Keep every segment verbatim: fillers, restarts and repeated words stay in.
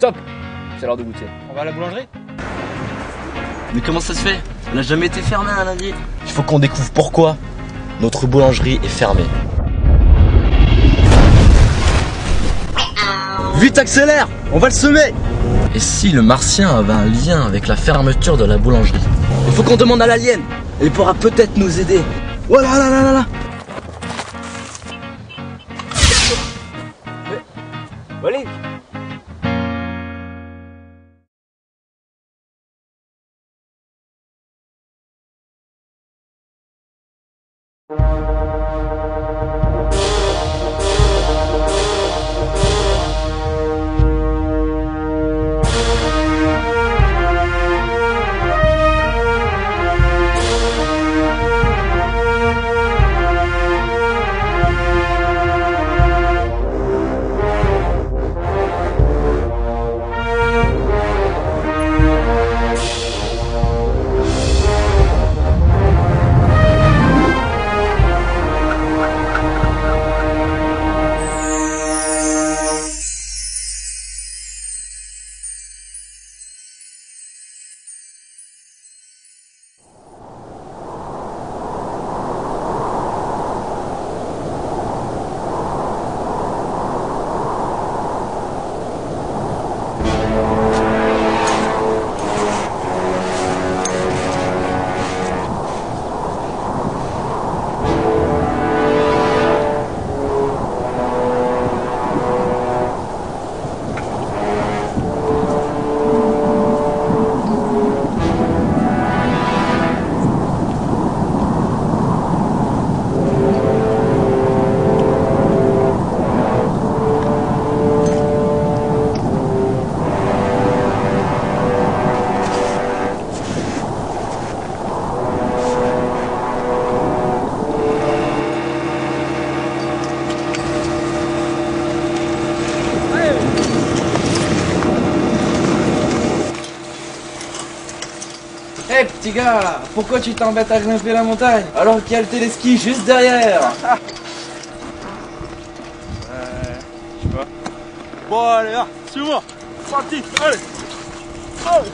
Stop! C'est l'heure de goûter. On va à la boulangerie? Mais comment ça se fait? Elle n'a jamais été fermée un lundi. Il faut qu'on découvre pourquoi notre boulangerie est fermée. Vite, accélère! On va le semer! Et si le martien avait un lien avec la fermeture de la boulangerie? Il faut qu'on demande à l'alien. Elle pourra peut-être nous aider. Oh là là là là là! Valink! Hey, petit gars, pourquoi tu t'embêtes à grimper la montagne alors qu'il y a le téléski juste derrière? Euh... Je sais pas. Bon, allez, là, suis-moi. Parti, allez. Allez.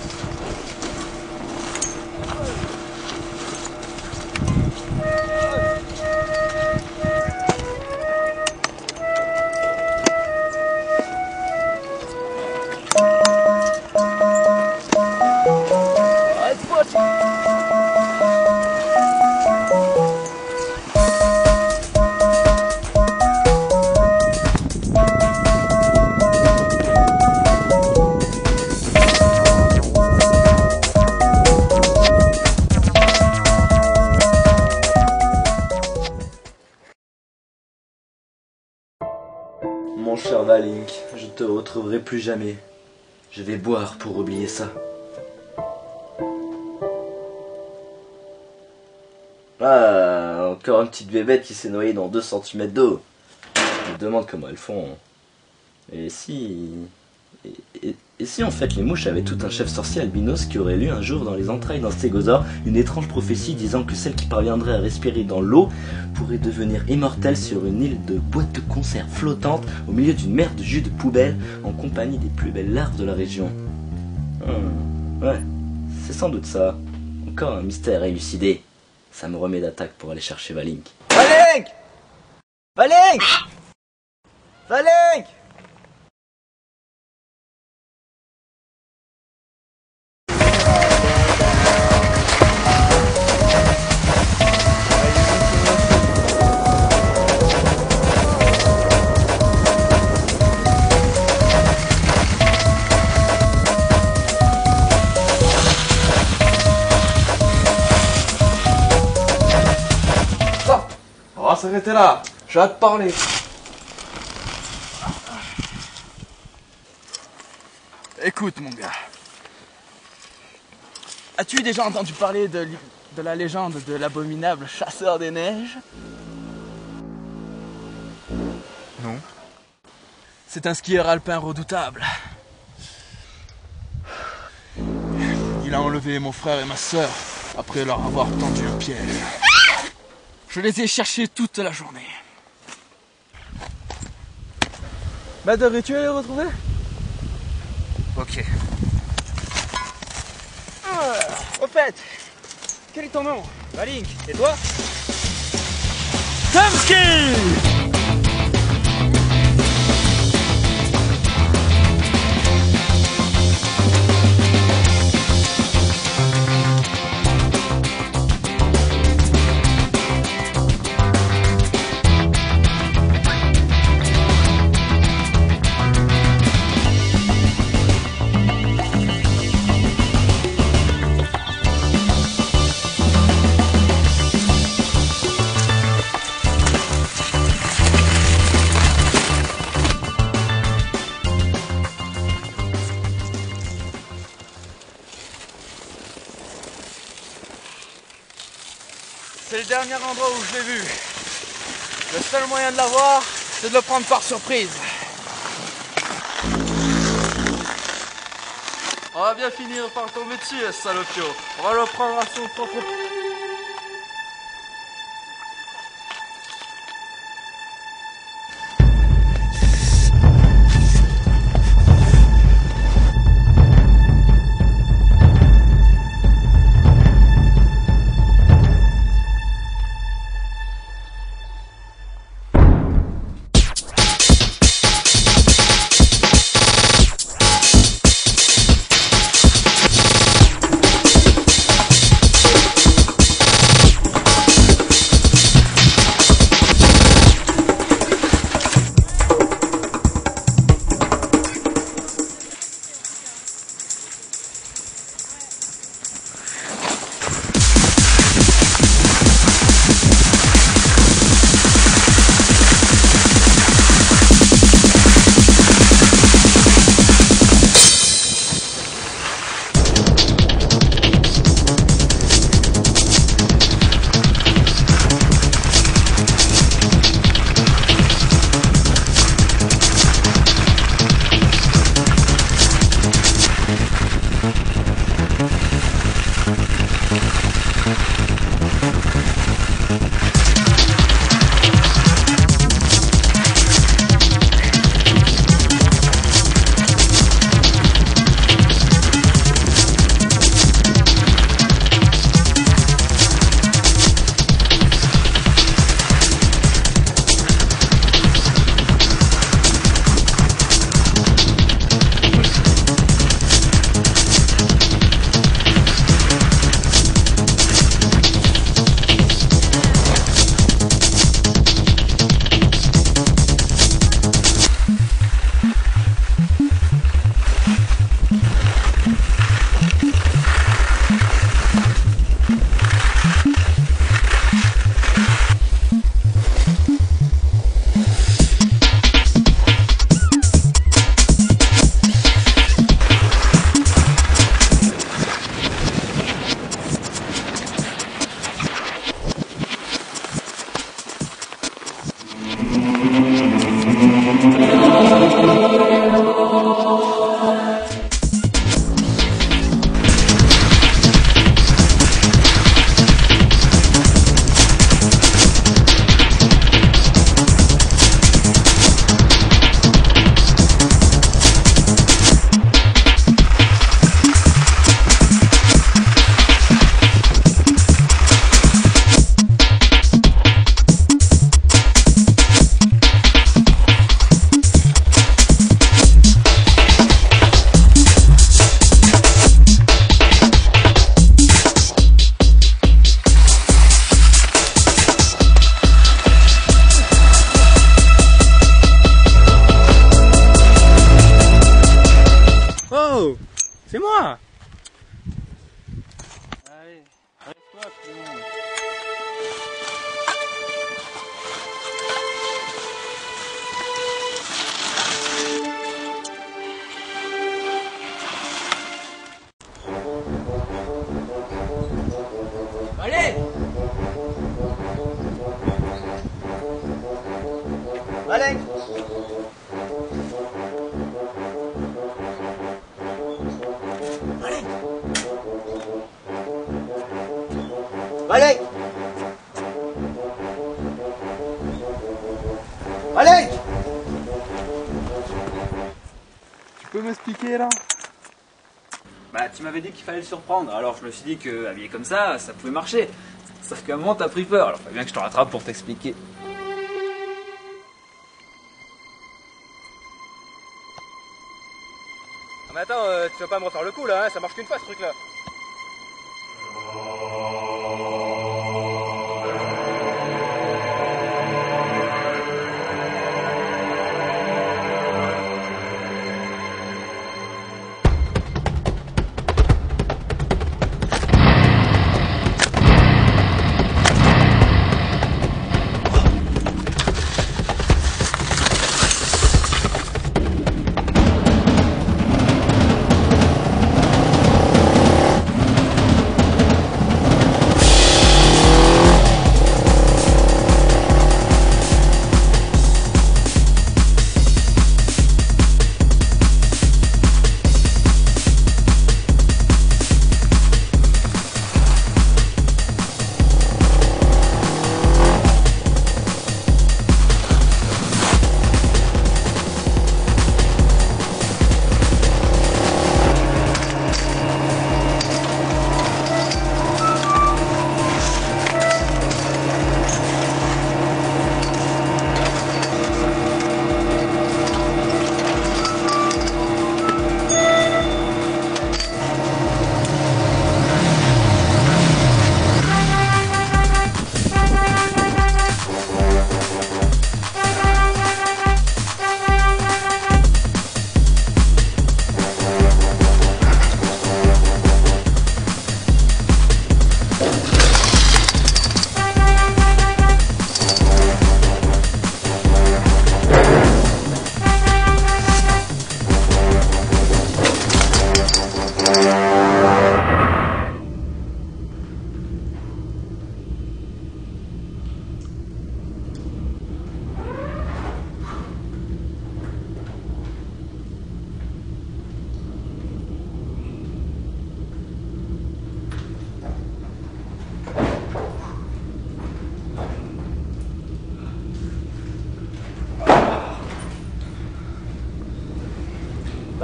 Mon cher Valink, je ne te retrouverai plus jamais. Je vais boire pour oublier ça. Ah, encore une petite bébête qui s'est noyée dans deux centimètres d'eau. Je me demande comment elles font. Et si... Et, et, et si en fait les mouches avaient tout un chef sorcier albinos qui aurait lu un jour dans les entrailles d'un stégosaure une étrange prophétie disant que celle qui parviendrait à respirer dans l'eau pourrait devenir immortelle sur une île de boîtes de conserve flottante au milieu d'une mer de jus de poubelle en compagnie des plus belles larves de la région. Hum, ouais, c'est sans doute ça. Encore un mystère à élucider. Ça me remet d'attaque pour aller chercher Valink. Valink! Valink! Valink! Arrêtez là, j'ai hâte de parler. Écoute mon gars, as-tu déjà entendu parler de, de la légende de l'abominable chasseur des neiges? Non. C'est un skieur alpin redoutable. Il a enlevé mon frère et ma soeur après leur avoir tendu un piège. Je les ai cherchés toute la journée. Bah, devrais-tu aller les retrouver? Ok. Ah, au fait, quel est ton nom? Valink. Et toi? Tomski. C'est le dernier endroit où je l'ai vu. Le seul moyen de l'avoir, c'est de le prendre par surprise. On va bien finir par tomber dessus, ce salopio. On va le prendre à son propre... C'est moi! Allez, arrête-toi, tout le monde. Allez! Allez! Alec, Alec, tu peux m'expliquer là? Bah, tu m'avais dit qu'il fallait le surprendre, alors je me suis dit que habillé comme ça, ça pouvait marcher. Sauf qu'à un moment, t'as pris peur, alors il faut bien que je te rattrape pour t'expliquer. Ah, mais attends, euh, tu vas pas me refaire le coup là, hein, ça marche qu'une fois ce truc là.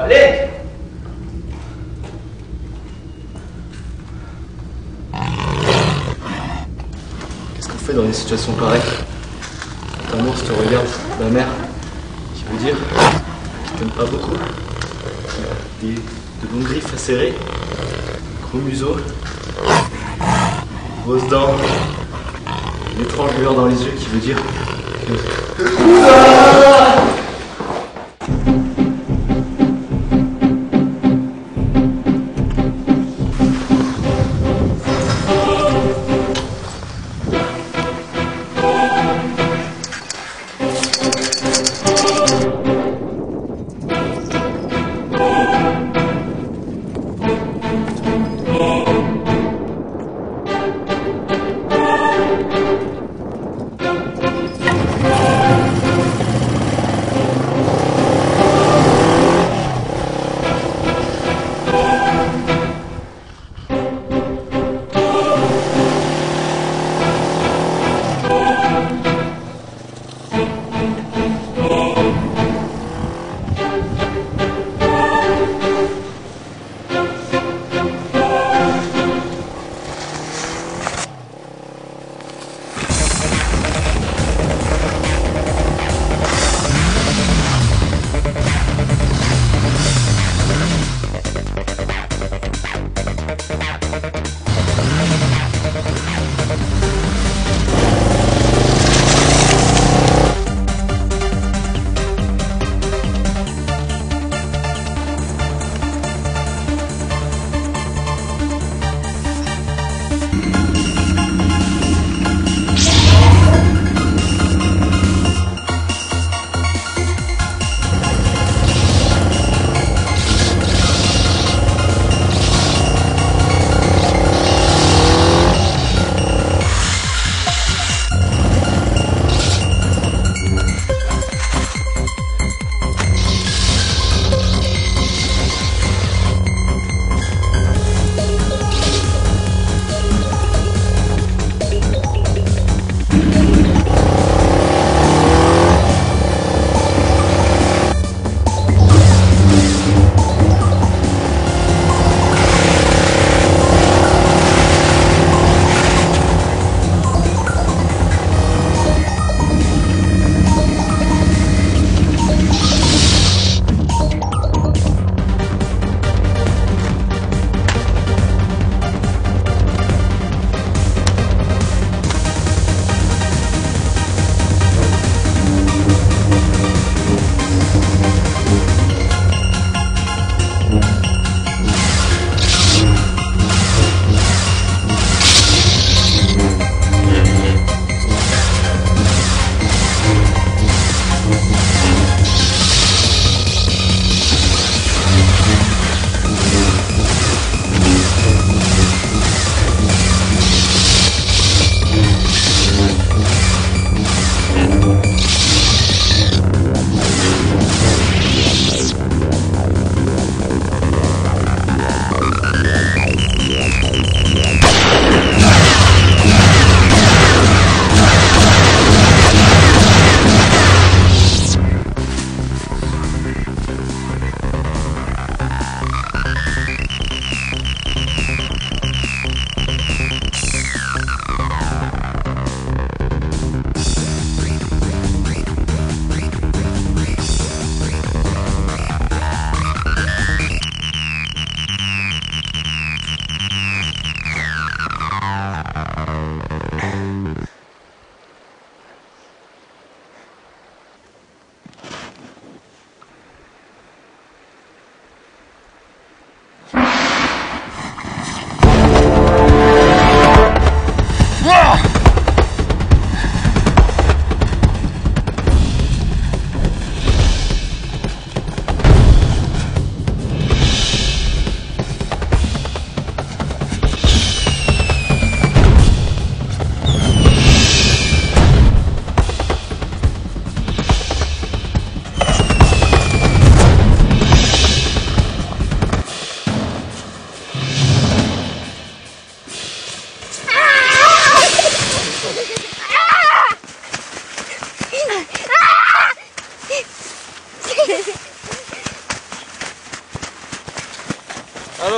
Allez! Qu'est-ce qu'on fait dans des situations pareilles? Quand un ours te regarde, ma mère, qui veut dire qu'il t'aime pas beaucoup. Des, de longues griffes acérées, gros museau, grosses dents, une étrange lueur dans les yeux qui veut dire que... Ah,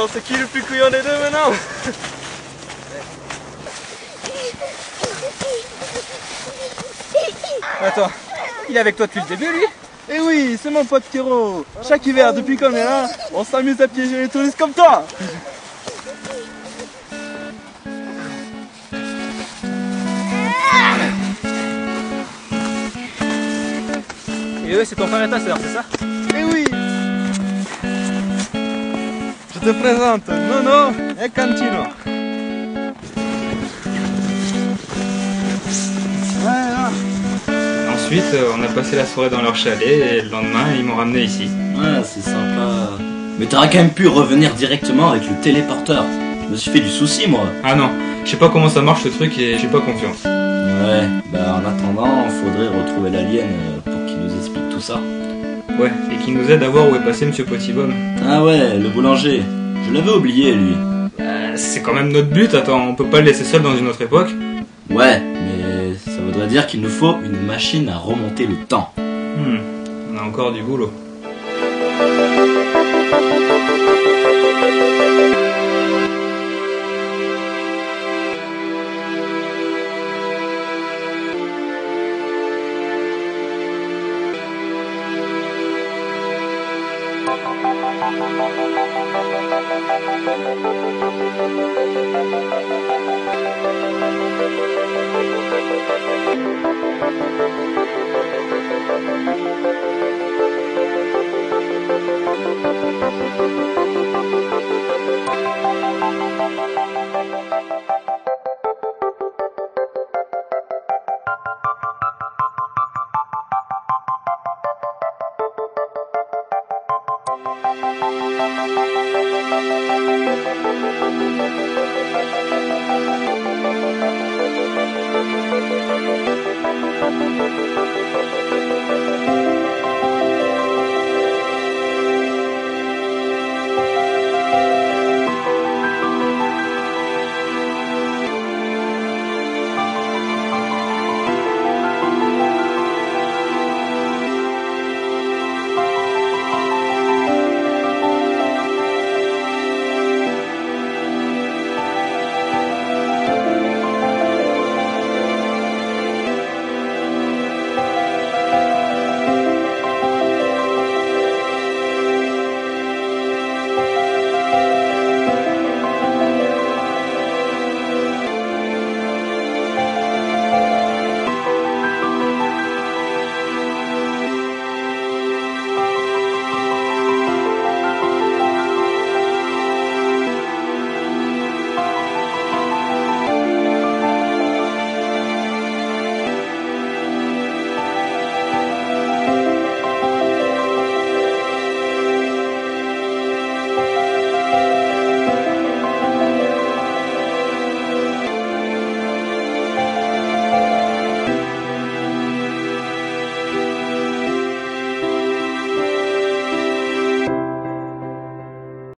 on se quitte plus couillon des deux maintenant. Attends, il est avec toi depuis le début lui? Eh oui, c'est mon pote Kero. Chaque hiver, depuis qu'on est là, on s'amuse à piéger les touristes comme toi. Et oui, c'est ton frère et ta soeur, c'est ça? Eh oui. Je te présente Nono et Cantino. Voilà. Ensuite, on a passé la soirée dans leur chalet et le lendemain, ils m'ont ramené ici. Ouais, c'est sympa. Mais t'aurais quand même pu revenir directement avec le téléporteur. Je me suis fait du souci, moi. Ah non, je sais pas comment ça marche ce truc et j'ai pas confiance. Ouais, bah en attendant, faudrait retrouver l'alien pour qu'il nous explique tout ça. Ouais, et qu'il nous aide à voir où est passé Monsieur Potibon. Ah ouais, le boulanger. Je l'avais oublié, lui. Euh, c'est quand même notre but, attends, on peut pas le laisser seul dans une autre époque. Ouais, mais ça voudrait dire qu'il nous faut une machine à remonter le temps. Hmm, on a encore du boulot. Thank you.